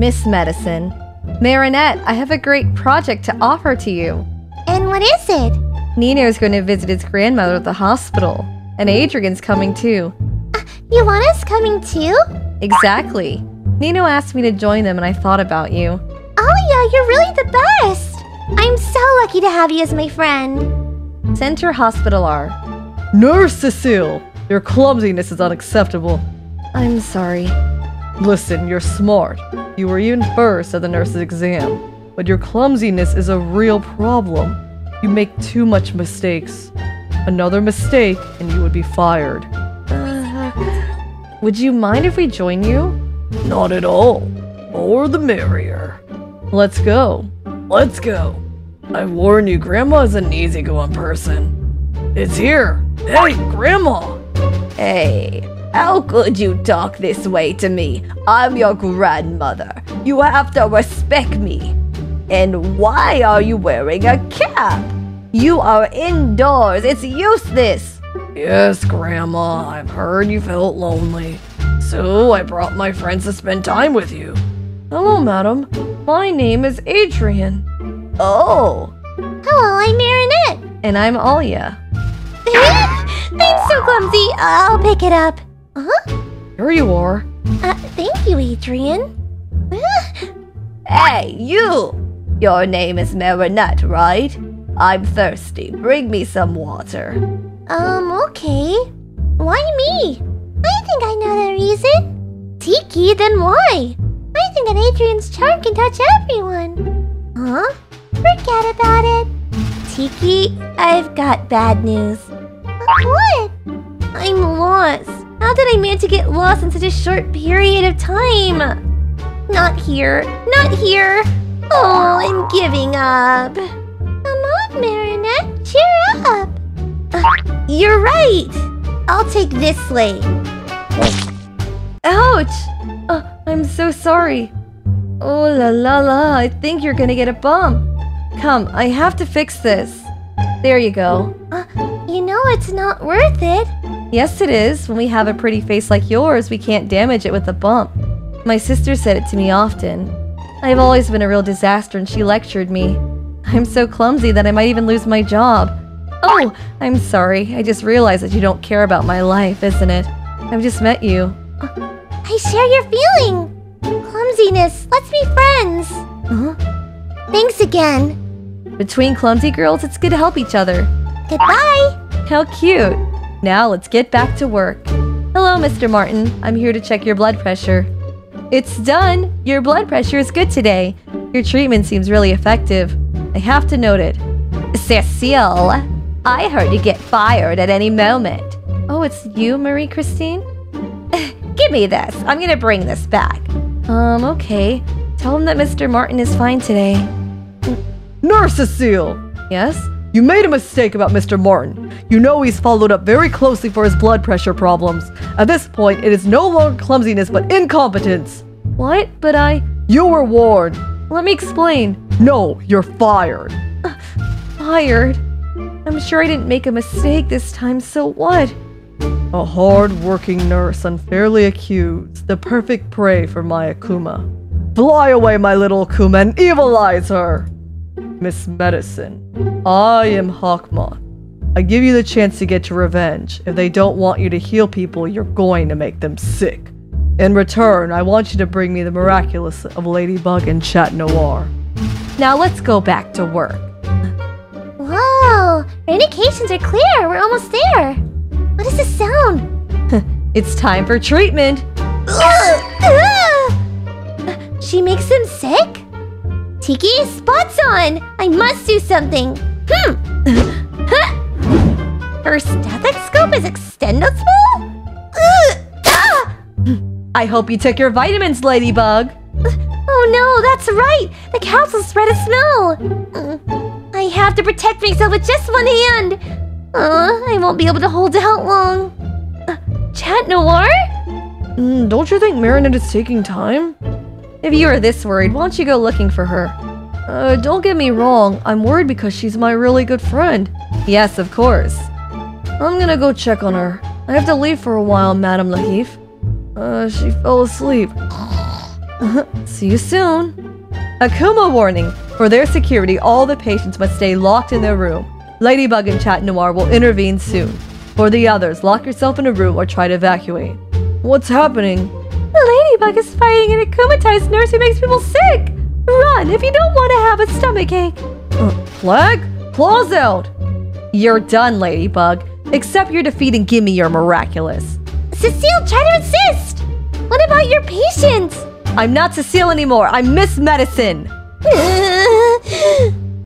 Miss Medicine. Marinette, I have a great project to offer to you. And what is it? Nino's going to visit his grandmother at the hospital. And Adrian's coming too. You want us coming too? Exactly. Nino asked me to join them and I thought about you. Alya, you're really the best! I'm so lucky to have you as my friend. Center Hospital R. Nurse Cecile! Your clumsiness is unacceptable. I'm sorry. Listen, you're smart. You were even first at the nurse's exam. But your clumsiness is a real problem. You make too much mistakes. Another mistake and you would be fired. Would you mind if we join you? Not at all. More the merrier. Let's go. Let's go. I warn you, Grandma is an easygoing person. It's here. Hey, Grandma! Hey, how could you talk this way to me? I'm your grandmother. You have to respect me. And why are you wearing a cap? You are indoors. It's useless. Yes, Grandma. I've heard you felt lonely. So I brought my friends to spend time with you. Hello, madam. My name is Adrian. Oh. Hello, I'm Marinette. And I'm Alya. I'm so clumsy. I'll pick it up. Huh? Here you are. Thank you, Adrian. Hey, you! Your name is Marinette, right? I'm thirsty. Bring me some water. Okay. Why me? I think I know the reason. Tiki, then why? I think that Adrian's charm can touch everyone. Huh? Forget about it. Tiki, I've got bad news. What? I'm lost. How did I manage to get lost in such a short period of time? Not here. Not here. Oh, I'm giving up. Come on, Marinette. Cheer up. You're right. I'll take this way. Ouch. I'm so sorry. Oh la la la. I think you're gonna get a bump. Come, I have to fix this. There you go. You know it's not worth it. Yes, it is. When we have a pretty face like yours, we can't damage it with a bump. My sister said it to me often. I've always been a real disaster and she lectured me. I'm so clumsy that I might even lose my job. Oh, I'm sorry. I just realized that you don't care about my life, isn't it? I've just met you. I share your feeling! Clumsiness, let's be friends! Huh? Thanks again. Between clumsy girls, it's good to help each other. Goodbye! How cute! Now let's get back to work. Hello, Mr. Martin. I'm here to check your blood pressure. It's done! Your blood pressure is good today. Your treatment seems really effective. I have to note it. Cecile, I heard you get fired at any moment. Oh, it's you, Marie-Christine? Give me this. I'm gonna bring this back. Okay. Tell him that Mr. Martin is fine today. Nurse Cecile! Yes? You made a mistake about Mr. Martin. You know he's followed up very closely for his blood pressure problems. At this point, it is no longer clumsiness but incompetence. What? But I... You were warned. Let me explain. No, you're fired. Fired? I'm sure I didn't make a mistake this time, so what? A hard-working nurse unfairly accused, the perfect prey for my Akuma. Fly away, my little Akuma, and evilize her! Miss Medicine, I am Hawkmoth. I give you the chance to get your revenge. If they don't want you to heal people, you're going to make them sick. In return, I want you to bring me the miraculous of Ladybug and Chat Noir. Now let's go back to work. Whoa, our indications are clear. We're almost there. What is this sound? It's time for treatment. She makes him sick? Tiki, spot's on! I must do something! Her stethoscope is extendable? I hope you took your vitamins, Ladybug! Oh no, that's right! The council spread a smell! I have to protect myself with just one hand! I won't be able to hold out long. Chat Noir? Don't you think Marinette is taking time? If you are this worried, why don't you go looking for her? Don't get me wrong, I'm worried because she's my really good friend. Yes, of course. I'm gonna go check on her. I have to leave for a while, Madame Lahif. She fell asleep. See you soon. Akuma warning. For their security, all the patients must stay locked in their room. Ladybug and Chat Noir will intervene soon. For the others, lock yourself in a room or try to evacuate. What's happening? The Ladybug is fighting an akumatized nurse who makes people sick! Run if you don't want to have a stomachache! Flag? Claws out! You're done, Ladybug. Accept your defeat and give me your miraculous. Cecile, try to insist! What about your patients? I'm not Cecile anymore, I'm Miss Medicine!